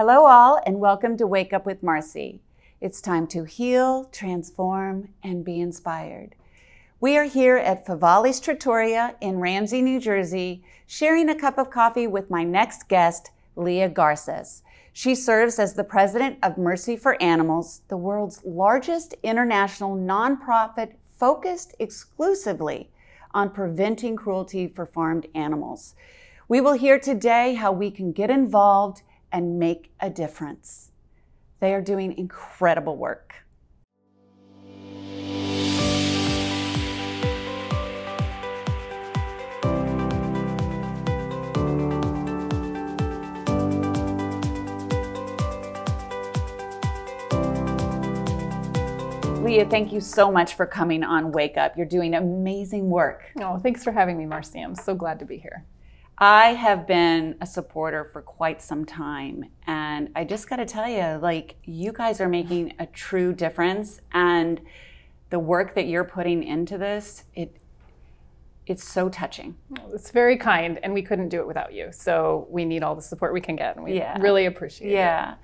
Hello all, and welcome to Wake Up with Marci. It's time to heal, transform, and be inspired. We are here at Favali's Trattoria in Ramsey, New Jersey, sharing a cup of coffee with my next guest, Leah Garcés. She serves as the president of Mercy for Animals, the world's largest international nonprofit focused exclusively on preventing cruelty for farmed animals. We will hear today how we can get involved and make a difference. They are doing incredible work. Leah, thank you so much for coming on Wake Up. You're doing amazing work. Oh, thanks for having me, Marci. I'm so glad to be here. I have been a supporter for quite some time, and I just gotta tell you, like, you guys are making a true difference, and the work that you're putting into this, it's so touching. Well, it's very kind, and we couldn't do it without you, so we need all the support we can get, and we really appreciate it. Yeah.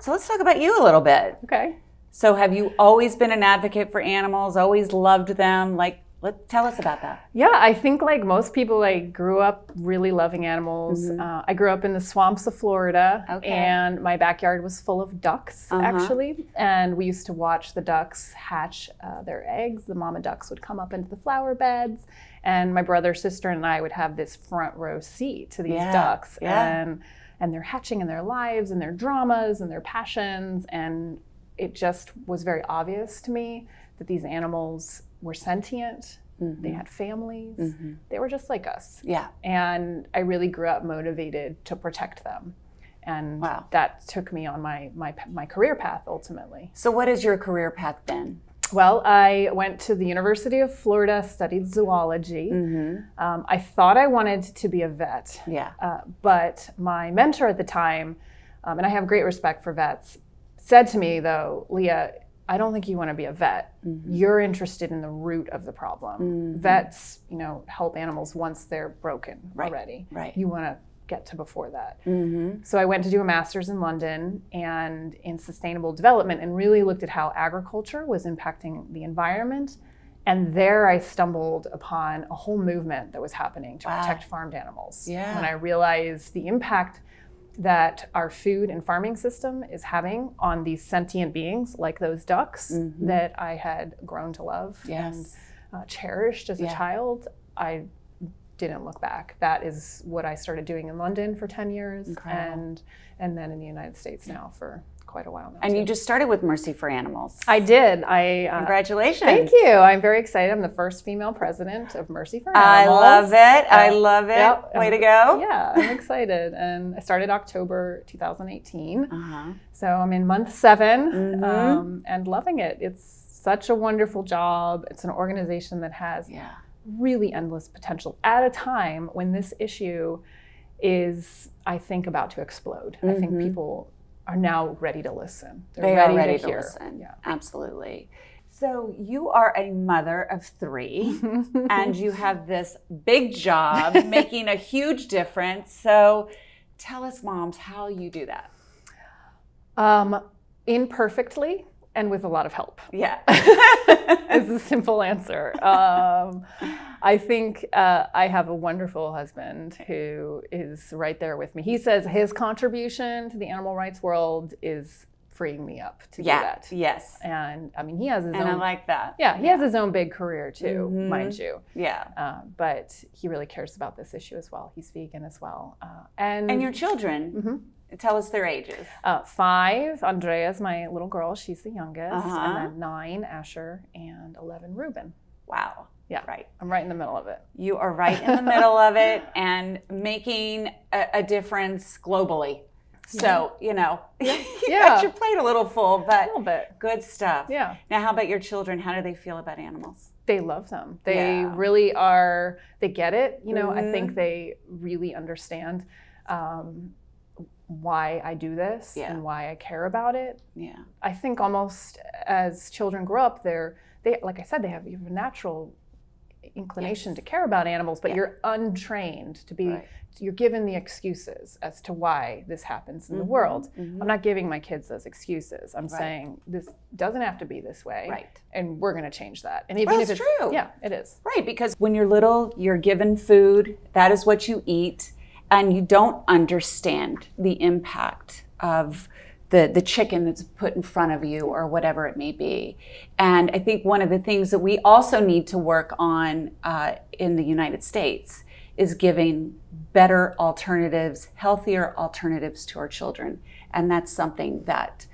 So let's talk about you a little bit. Okay. So have you always been an advocate for animals, always loved them? Like, tell us about that. Yeah, I think like most people, I grew up really loving animals. Mm-hmm. I grew up in the swamps of Florida, and my backyard was full of ducks, actually. And we used to watch the ducks hatch their eggs. The mama ducks would come up into the flower beds, and my brother, sister, and I would have this front row seat to these ducks. Yeah. And they're hatching in their lives and their dramas and their passions. And it just was very obvious to me that these animals were sentient, they had families, they were just like us. Yeah. And I really grew up motivated to protect them. And that took me on my career path ultimately. So what is your career path then? Well, I went to the University of Florida, studied zoology. I thought I wanted to be a vet, but my mentor at the time, and I have great respect for vets, said to me though, Leah, I don't think you want to be a vet. You're interested in the root of the problem. Vets, you know, help animals once they're broken already. Right. You want to get to before that. So I went to do a master's in London and in sustainable development, and really looked at how agriculture was impacting the environment. And there I stumbled upon a whole movement that was happening to protect farmed animals. Yeah. And I realized the impact that our food and farming system is having on these sentient beings like those ducks that I had grown to love and cherished as a child. I didn't look back. That is what I started doing in London for 10 years and then in the United States now for quite a while now. And you just started with Mercy for Animals. I did. Congratulations. Thank you. I'm very excited. I'm the first female president of Mercy for Animals. I love it. I love it. Yep. Way to go. Yeah, I'm excited. And I started October 2018. So I'm in month 7 and loving it. It's such a wonderful job. It's an organization that has really endless potential at a time when this issue is, I think, about to explode. I think people are now ready to listen. They are ready to hear. Yeah. Absolutely. So you are a mother of 3 and you have this big job making a huge difference. So tell us moms how you do that. Imperfectly and with a lot of help. Yeah. It's a simple answer. I think I have a wonderful husband who is right there with me. He says his contribution to the animal rights world is freeing me up to do that. Yes. And I mean, he has his own. And I like that. Yeah, he has his own big career too, mind you. Yeah. But he really cares about this issue as well. He's vegan as well. And your children. Tell us their ages. 5, Andrea's my little girl. She's the youngest. And then 9, Asher, and 11, Reuben. Wow. Yeah. Right. I'm right in the middle of it. You are right in the middle of it and making a difference globally. So, you know, you got your plate a little full, but a little bit. Good stuff. Yeah. Now, how about your children? How do they feel about animals? They love them. They really are. They get it. You know, I think they really understand why I do this and why I care about it. Yeah. I think almost as children grow up, they, like I said, they have a natural inclination to care about animals, but you're untrained to be, you're given the excuses as to why this happens in the world. I'm not giving my kids those excuses. I'm saying this doesn't have to be this way. And we're going to change that. And even if it's true. Yeah, it is. Right. Because when you're little, you're given food. That is what you eat. And you don't understand the impact of the chicken that's put in front of you or whatever it may be. And I think one of the things that we also need to work on in the United States is giving better alternatives, healthier alternatives to our children. And that's something that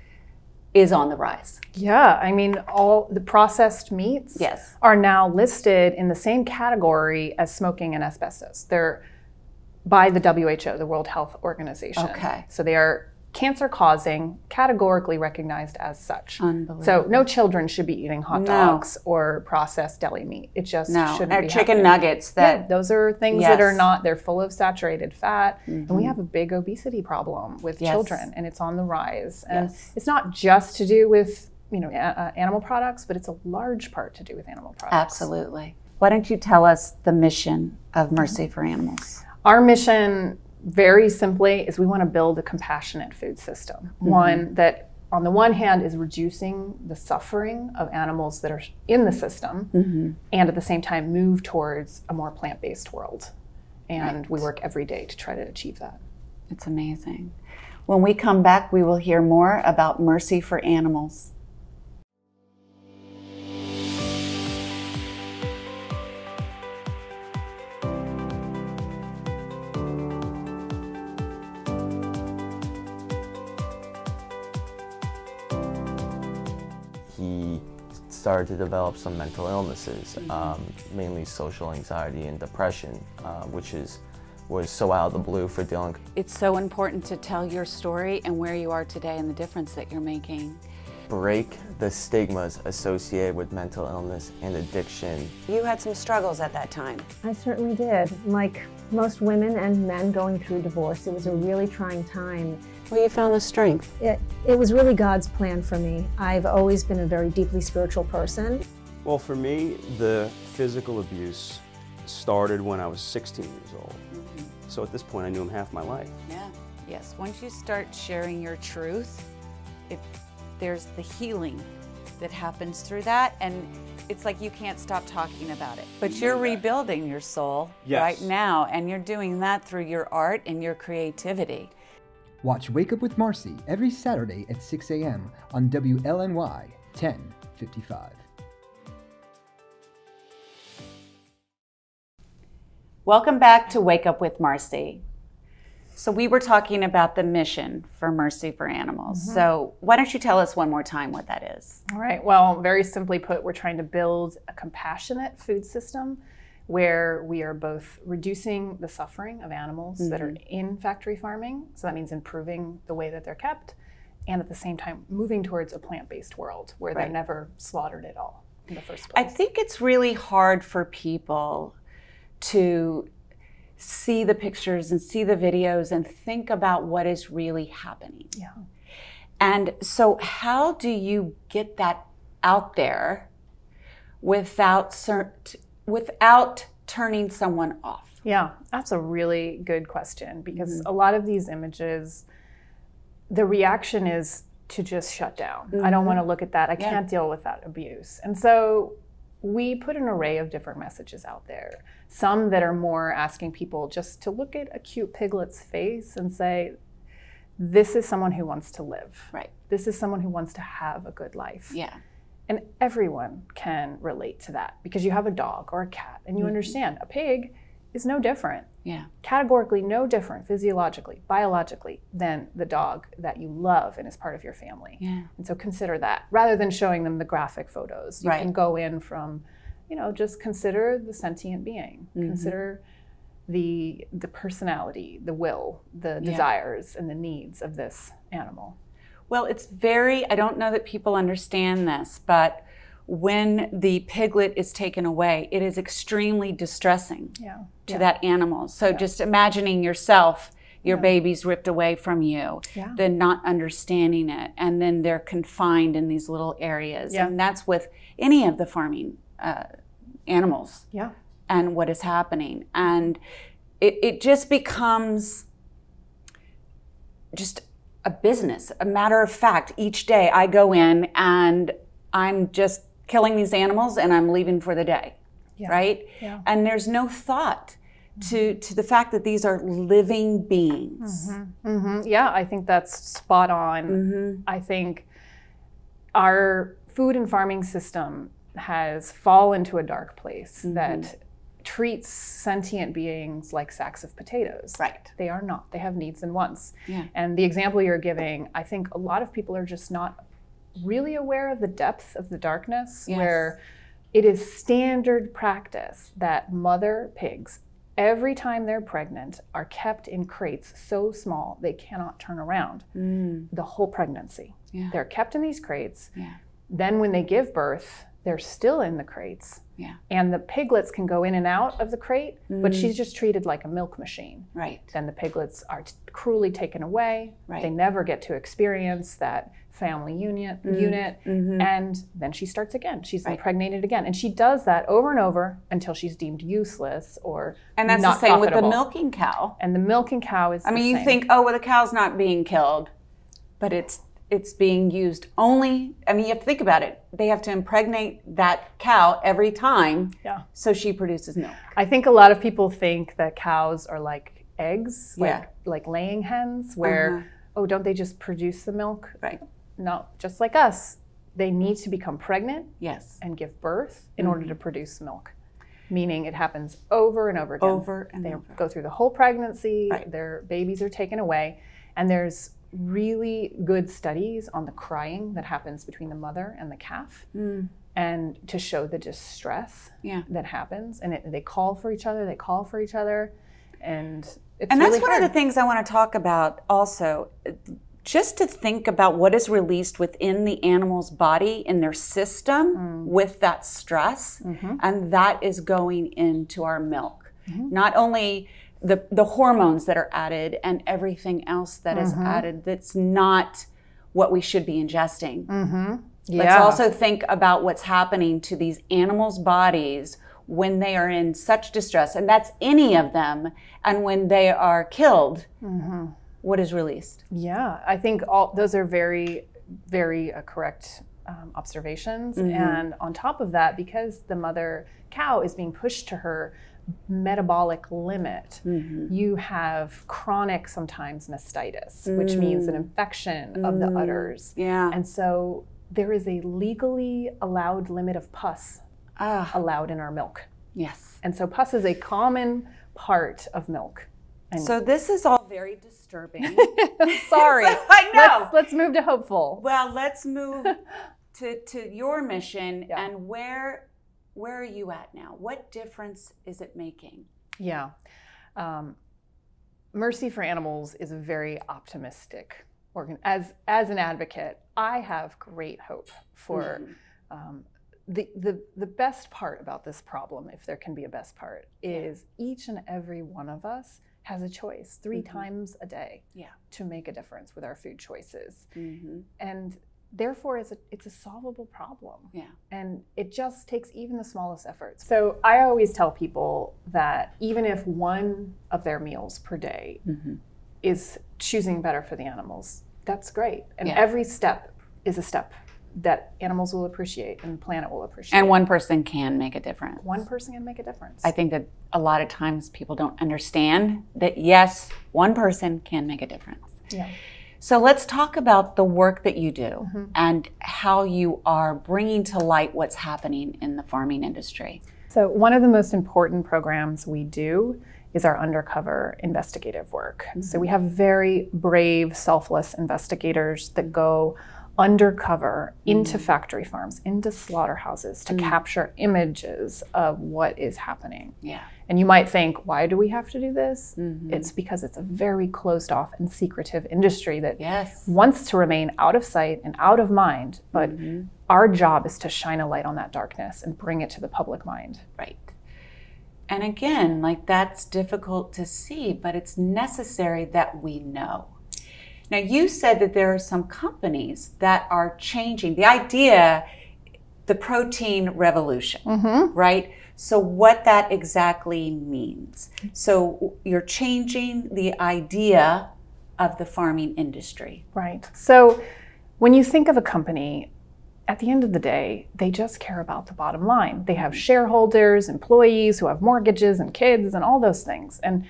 is on the rise. Yeah, I mean, all the processed meats are now listed in the same category as smoking and asbestos. They're by the WHO, the World Health Organization. Okay. So they are cancer-causing, categorically recognized as such. Unbelievable. So no children should be eating hot dogs or processed deli meat. It just shouldn't be chicken nuggets. That those are things that are not, they're full of saturated fat. And we have a big obesity problem with children, and it's on the rise. And it's not just to do with animal products, but it's a large part to do with animal products. Absolutely. Why don't you tell us the mission of Mercy for Animals? Our mission, very simply, is we want to build a compassionate food system. One that, on the one hand, is reducing the suffering of animals that are in the system, and at the same time move towards a more plant-based world. And we work every day to try to achieve that. It's amazing. When we come back, we will hear more about Mercy for Animals. Started to develop some mental illnesses, mainly social anxiety and depression, which was so out of the blue for Dylan. It's so important to tell your story and where you are today and the difference that you're making. Break the stigmas associated with mental illness and addiction. You had some struggles at that time. I certainly did. Like most women and men going through divorce, it was a really trying time. Well, you found the strength. It was really God's plan for me. I've always been a very deeply spiritual person. Well, for me, the physical abuse started when I was 16 years old. So at this point, I knew him half my life. Yeah, yes. Once you start sharing your truth, there's the healing that happens through that. And it's like you can't stop talking about it. But you're rebuilding your soul right now. And you're doing that through your art and your creativity. Watch Wake Up with Marci every Saturday at 6 a.m. on WLNY 1055. Welcome back to Wake Up with Marci. So we were talking about the mission for Mercy for Animals. So why don't you tell us one more time what that is? All right. Well, very simply put, we're trying to build a compassionate food system where we are both reducing the suffering of animals that are in factory farming, so that means improving the way that they're kept, and at the same time moving towards a plant-based world where they're never slaughtered at all in the first place. I think it's really hard for people to see the pictures and see the videos and think about what is really happening. Yeah. And so how do you get that out there without without turning someone off? Yeah, that's a really good question, because a lot of these images, the reaction is to just shut down. I don't want to look at that. I can't deal with that abuse. And so we put an array of different messages out there, some that are more asking people just to look at a cute piglet's face and say, this is someone who wants to live. Right. This is someone who wants to have a good life. Yeah. And everyone can relate to that, because you have a dog or a cat and you understand a pig is no different, categorically no different physiologically, biologically, than the dog that you love and is part of your family. And so consider that, rather than showing them the graphic photos. You can go in from, just consider the sentient being, consider the personality, the will, the desires and the needs of this animal. Well, it's very, I don't know that people understand this, but when the piglet is taken away, it is extremely distressing to that animal. So just imagining yourself, your baby's ripped away from you, then not understanding it, and then they're confined in these little areas. And that's with any of the farming animals. Yeah. and what is happening. And it just becomes just a business, a matter of fact. Each day I go in and I'm just killing these animals and I'm leaving for the day, yeah. Right? Yeah. And there's no thought to the fact that these are living beings. Mm-hmm. Mm-hmm. Yeah, I think that's spot on. Mm-hmm. I think our food and farming system has fallen to a dark place mm-hmm. that treats sentient beings like sacks of potatoes. Right. They are not. They have needs and wants. Yeah. And the example you're giving, I think a lot of people are just not really aware of the depth of the darkness, yes. where it is standard practice that mother pigs, every time they're pregnant, are kept in crates so small they cannot turn around the whole pregnancy. Yeah. They're kept in these crates. Yeah. Then when they give birth, they're still in the crates. Yeah. And the piglets can go in and out of the crate, but she's just treated like a milk machine. Right. Then the piglets are cruelly taken away. Right. They never get to experience that family unit. Mm-hmm. And then she starts again. She's right. impregnated again. And she does that over and over until she's deemed useless or and that's not the same profitable. With the milking cow. And the milking cow is I mean, you think, oh, well, the cow's not being killed, but it's being used only, I mean, you have to think about it. They have to impregnate that cow every time, yeah. so she produces milk. I think a lot of people think that cows are like eggs, yeah. like laying hens, where, oh, don't they just produce the milk? Right. No, just like us, they need to become pregnant yes. and give birth in order to produce milk. Meaning it happens over and over again. They go through the whole pregnancy, right. their babies are taken away, and there's really good studies on the crying that happens between the mother and the calf and to show the distress yeah. that happens. And they call for each other, and it's And that's really one of the things I want to talk about also, just to think about what is released within the animal's body in their system with that stress. Mm-hmm. And that is going into our milk. Mm-hmm. Not only the hormones that are added and everything else that is added that's not what we should be ingesting. Mm-hmm. Yeah. Let's also think about what's happening to these animals' bodies when they are in such distress, and that's any of them, and when they are killed, what is released? Yeah, I think all those are very, very correct observations. Mm-hmm. And on top of that, because the mother cow is being pushed to her metabolic limit, you have chronic sometimes mastitis, which means an infection of the udders. Yeah. And so there is a legally allowed limit of pus allowed in our milk. Yes. And so pus is a common part of milk. And so this is all very disturbing. Sorry. I know. Let's move to hopeful. Well, let's move to your mission yeah. and where are you at now? What difference is it making? Yeah. Mercy for Animals is a very optimistic organ. As an advocate, I have great hope for the best part about this problem, if there can be a best part, is each and every one of us has a choice three times a day to make a difference with our food choices. Mm-hmm. And therefore, it's a solvable problem. Yeah. And it just takes even the smallest efforts. So I always tell people that even if one of their meals per day is choosing better for the animals, that's great. And every step is a step that animals will appreciate and the planet will appreciate. And one person can make a difference. One person can make a difference. I think that a lot of times people don't understand that, yes, one person can make a difference. Yeah. So let's talk about the work that you do and how you are bringing to light what's happening in the farming industry. So one of the most important programs we do is our undercover investigative work. So we have very brave, selfless investigators that go undercover into factory farms, into slaughterhouses to capture images of what is happening. Yeah. And you might think, why do we have to do this? It's because it's a very closed off and secretive industry that wants to remain out of sight and out of mind, but our job is to shine a light on that darkness and bring it to the public mind. Right. And again, like that's difficult to see, but it's necessary that we know. Now, you said that there are some companies that are changing the idea, the protein revolution, right? So what that exactly means. So you're changing the idea of the farming industry. Right. So when you think of a company, at the end of the day, they just care about the bottom line. They have shareholders, employees who have mortgages and kids and all those things. And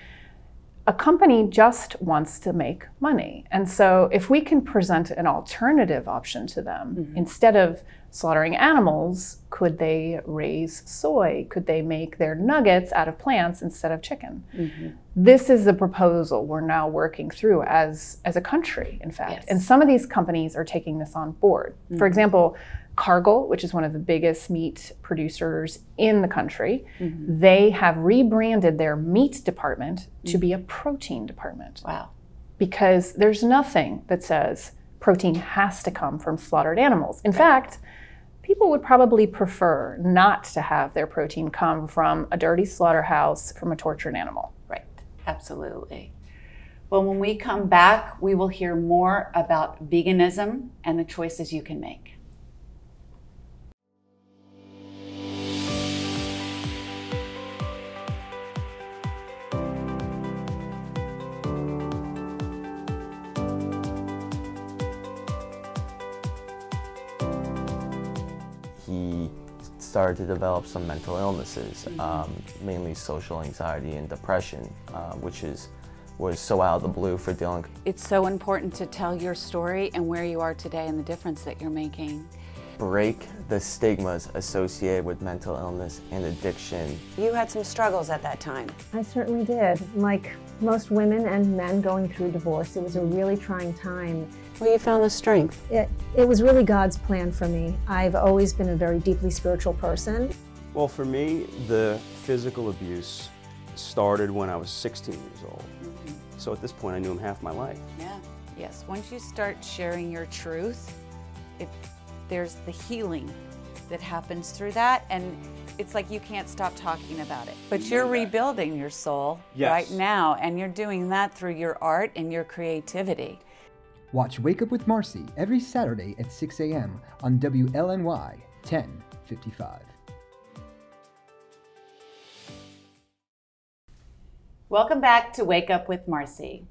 a company just wants to make money. And so if we can present an alternative option to them, mm-hmm. instead of slaughtering animals, could they raise soy? Could they make their nuggets out of plants instead of chicken? Mm-hmm. This is the proposal we're now working through as a country, in fact. Yes. And some of these companies are taking this on board. Mm-hmm. For example, Cargill, which is one of the biggest meat producers in the country, mm-hmm. they have rebranded their meat department mm-hmm. to be a protein department. Wow. Because there's nothing that says protein has to come from slaughtered animals. In fact, people would probably prefer not to have their protein come from a dirty slaughterhouse, from a tortured animal. Right, absolutely. Well, when we come back, we will hear more about veganism and the choices you can make. Started to develop some mental illnesses, mainly social anxiety and depression, which was so out of the blue for Dylan. It's so important to tell your story and where you are today and the difference that you're making. Break the stigmas associated with mental illness and addiction. You had some struggles at that time. I certainly did. Like most women and men going through divorce, it was a really trying time. Well, you found the strength. It was really God's plan for me. I've always been a very deeply spiritual person. Well, for me, the physical abuse started when I was 16 years old. Mm-hmm. So at this point, I knew him half my life. Yeah, yes. Once you start sharing your truth, there's the healing that happens through that, and it's like you can't stop talking about it. But you're rebuilding your soul right now, and you're doing that through your art and your creativity. Watch Wake Up with Marci every Saturday at 6 a.m. on WLNY 1055. Welcome back to Wake Up with Marci.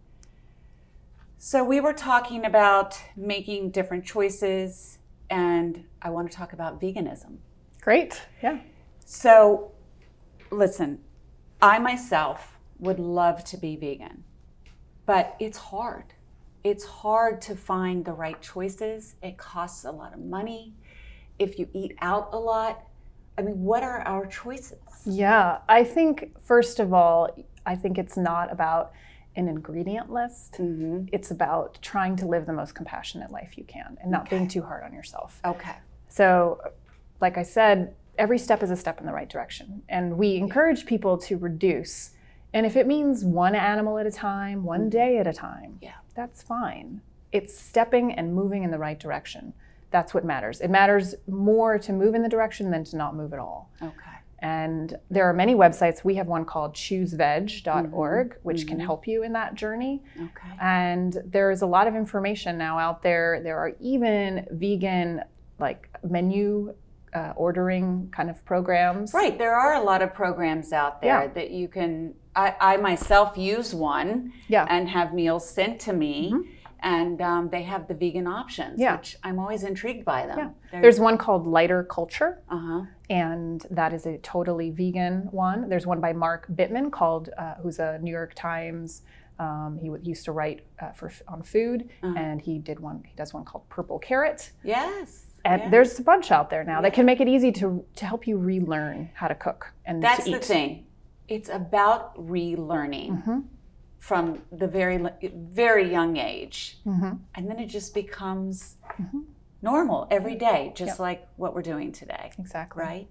So we were talking about making different choices, and I want to talk about veganism. Great, yeah. So listen, I myself would love to be vegan, but it's hard. It's hard to find the right choices. It costs a lot of money. If you eat out a lot, I mean, what are our choices? Yeah, I think, first of all, I think it's not about an ingredient list. Mm-hmm. It's about trying to live the most compassionate life you can and not being too hard on yourself. Okay. So, like I said, every step is a step in the right direction. And we encourage people to reduce. And if it means one animal at a time, one day at a time, that's fine. It's stepping and moving in the right direction. That's what matters. It matters more to move in the direction than to not move at all. Okay. And there are many websites. We have one called chooseveg.org, mm-hmm. which mm-hmm. can help you in that journey. Okay. And there is a lot of information now out there. There are even vegan like menu ordering kind of programs. Right, there are a lot of programs out there that you can, I myself use one and have meals sent to me. Mm-hmm. And they have the vegan options, which I'm always intrigued by them. Yeah. There's one called Lighter Culture, and that is a totally vegan one. There's one by Mark Bittman called, who's a New York Times, he used to write on food, and he does one called Purple Carrot. Yes. And there's a bunch out there now that can make it easy to help you relearn how to cook and that's to eat. That's the thing. It's about relearning. Mm-hmm. From the very, very young age. Mm-hmm. And then it just becomes normal every day, just like what we're doing today. Exactly. Right?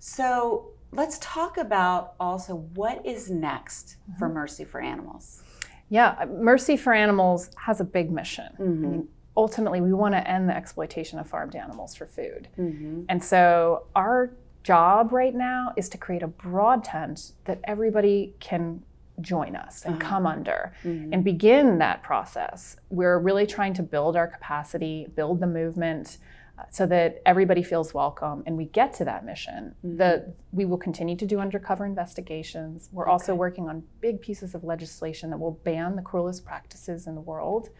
So let's talk about also what is next for Mercy for Animals. Yeah, Mercy for Animals has a big mission. Mm-hmm. I mean, ultimately, we want to end the exploitation of farmed animals for food. Mm-hmm. And so our job right now is to create a broad tent that everybody can join us and come under and begin that process. We're really trying to build our capacity, build the movement, so that everybody feels welcome and we get to that mission. Mm-hmm. We will continue to do undercover investigations. We're also working on big pieces of legislation that will ban the cruelest practices in the world.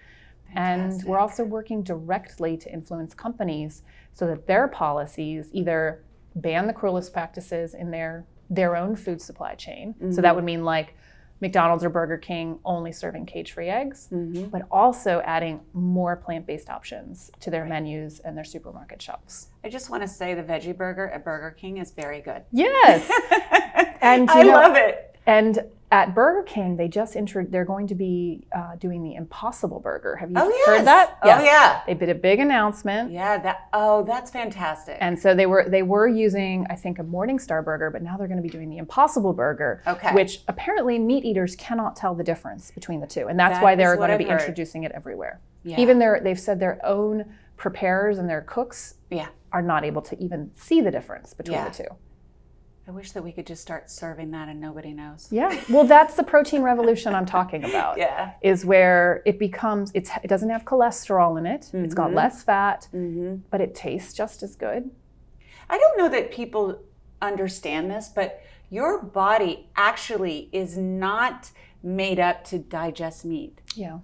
Fantastic. And we're also working directly to influence companies so that their policies either ban the cruelest practices in their own food supply chain. Mm-hmm. So that would mean like McDonald's or Burger King only serving cage-free eggs, mm-hmm. but also adding more plant-based options to their menus and their supermarket shelves. I just want to say the veggie burger at Burger King is very good. Yes. And I love it. And at Burger King, they just they're going to be doing the Impossible Burger. Have you heard that? Yes. Oh yeah. They did a big announcement. Yeah. That's fantastic. And so they were using, I think, a Morningstar burger, but now they're going to be doing the Impossible Burger. Okay. Which apparently meat eaters cannot tell the difference between the two, and that's why they're going to be introducing it everywhere. Yeah. Even they've said their own preparers and their cooks are not able to even see the difference between the two. I wish that we could just start serving that and nobody knows. Yeah, well, that's the protein revolution I'm talking about. Yeah, is where it becomes, it doesn't have cholesterol in it. Mm-hmm. It's got less fat, mm-hmm. but it tastes just as good. I don't know that people understand this, but your body actually is not made up to digest meat. Yeah.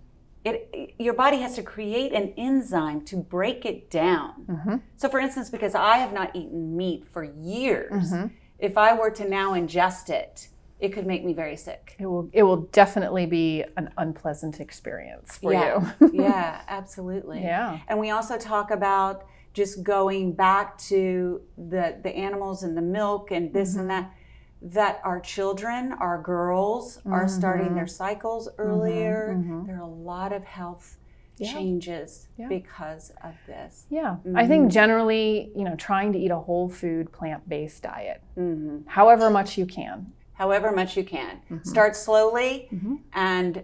Your body has to create an enzyme to break it down. Mm-hmm. So for instance, because I have not eaten meat for years, mm-hmm. if I were to now ingest it, it could make me very sick. It will definitely be an unpleasant experience for you. Yeah, absolutely. Yeah. And we also talk about just going back to the animals and the milk and this mm-hmm. and that our children, our girls, mm-hmm. are starting their cycles earlier. Mm-hmm. There are a lot of health changes because of this. Yeah, mm-hmm. I think generally, trying to eat a whole food, plant-based diet, mm-hmm. however much you can. However much you can. Mm-hmm. Start slowly, mm-hmm. and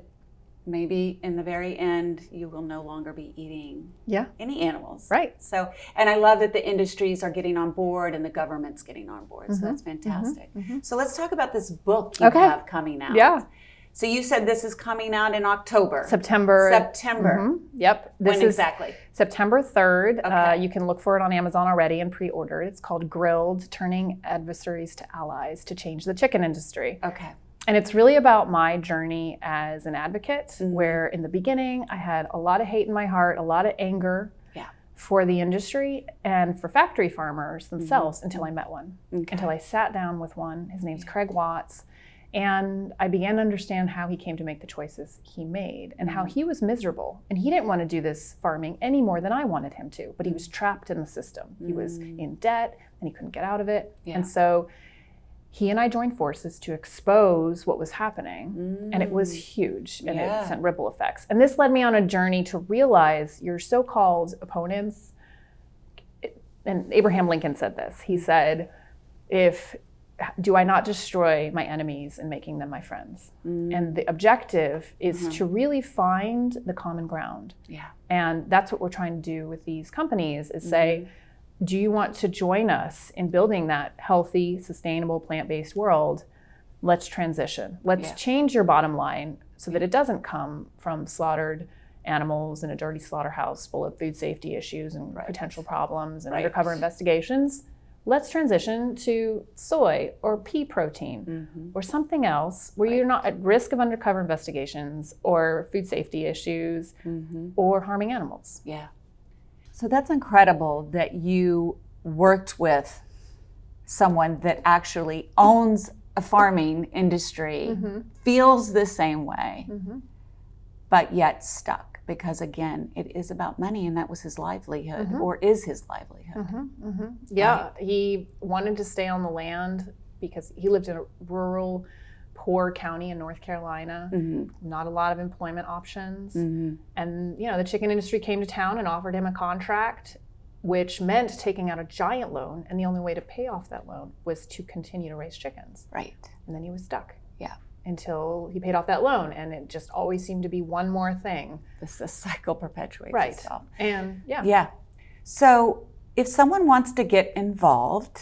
maybe in the very end, you will no longer be eating any animals. Right. So, and I love that the industries are getting on board and the government's getting on board, mm-hmm. so that's fantastic. Mm-hmm. So let's talk about this book you have coming out. Yeah. So you said this is coming out in October. September. Mm-hmm. Yep. When exactly? September 3rd. Okay. You can look for it on Amazon already and pre-order it. It's called Grilled, Turning Adversaries to Allies to Change the Chicken Industry. Okay. And it's really about my journey as an advocate, mm-hmm. where in the beginning I had a lot of hate in my heart, a lot of anger for the industry and for factory farmers themselves, mm-hmm. until I met one, until I sat down with one. His name's Craig Watts. And I began to understand how he came to make the choices he made and how he was miserable. And he didn't want to do this farming any more than I wanted him to, but he was trapped in the system. He was in debt and he couldn't get out of it. Yeah. And so he and I joined forces to expose what was happening. And it was huge, and it sent ripple effects. And this led me on a journey to realize your so-called opponents, and Abraham Lincoln said this, he said, do I not destroy my enemies in making them my friends? And the objective is to really find the common ground. Yeah. And that's what we're trying to do with these companies is say, do you want to join us in building that healthy, sustainable, plant-based world? Let's transition. Let's change your bottom line so that it doesn't come from slaughtered animals in a dirty slaughterhouse full of food safety issues and potential problems and undercover investigations. Let's transition to soy or pea protein or something else where you're not at risk of undercover investigations or food safety issues or harming animals. Yeah. So that's incredible that you worked with someone that actually owns a farming industry, feels the same way, but yet stuck. Because again, it is about money, and that was his livelihood, or is his livelihood. Mm-hmm, mm-hmm. Yeah, right. He wanted to stay on the land because he lived in a rural, poor county in North Carolina, not a lot of employment options. And the chicken industry came to town and offered him a contract, which meant taking out a giant loan, and the only way to pay off that loan was to continue to raise chickens. Right. And then he was stuck. Yeah. Until he paid off that loan, and it just always seemed to be one more thing. The cycle perpetuates itself. And so if someone wants to get involved,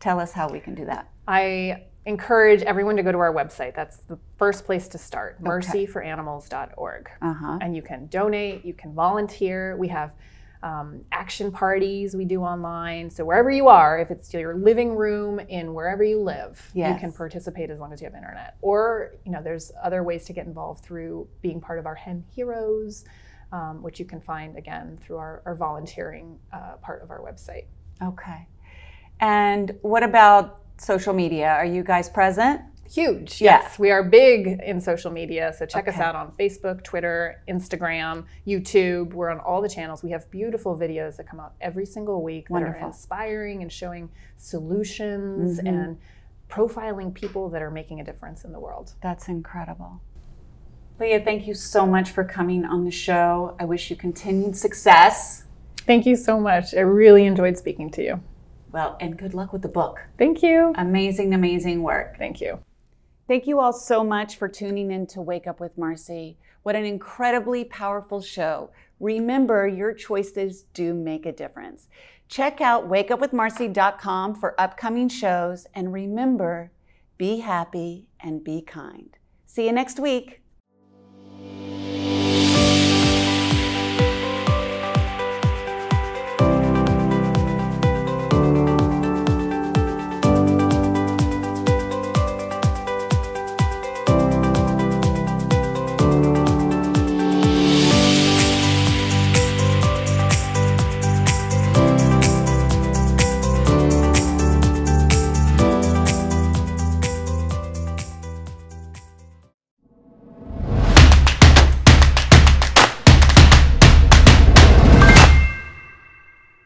tell us how we can do that. I encourage everyone to go to our website. That's the first place to start, MercyforAnimals.org. And you can donate, you can volunteer. We have action parties we do online. So wherever you are, if it's your living room in wherever you live, yes, you can participate as long as you have internet. Or, you know, there's other ways to get involved through being part of our Hen Heroes, which you can find again through our volunteering part of our website. Okay. And what about social media? Are you guys present? Huge, yes. Yeah. We are big in social media, so check us out on Facebook, Twitter, Instagram, YouTube. We're on all the channels. We have beautiful videos that come out every single week that are inspiring and showing solutions and profiling people that are making a difference in the world. That's incredible. Leah, thank you so much for coming on the show. I wish you continued success. Thank you so much. I really enjoyed speaking to you. Well, and good luck with the book. Thank you. Amazing, amazing work. Thank you. Thank you all so much for tuning in to Wake Up with Marci. What an incredibly powerful show. Remember, your choices do make a difference. Check out wakeupwithmarci.com for upcoming shows. And remember, be happy and be kind. See you next week.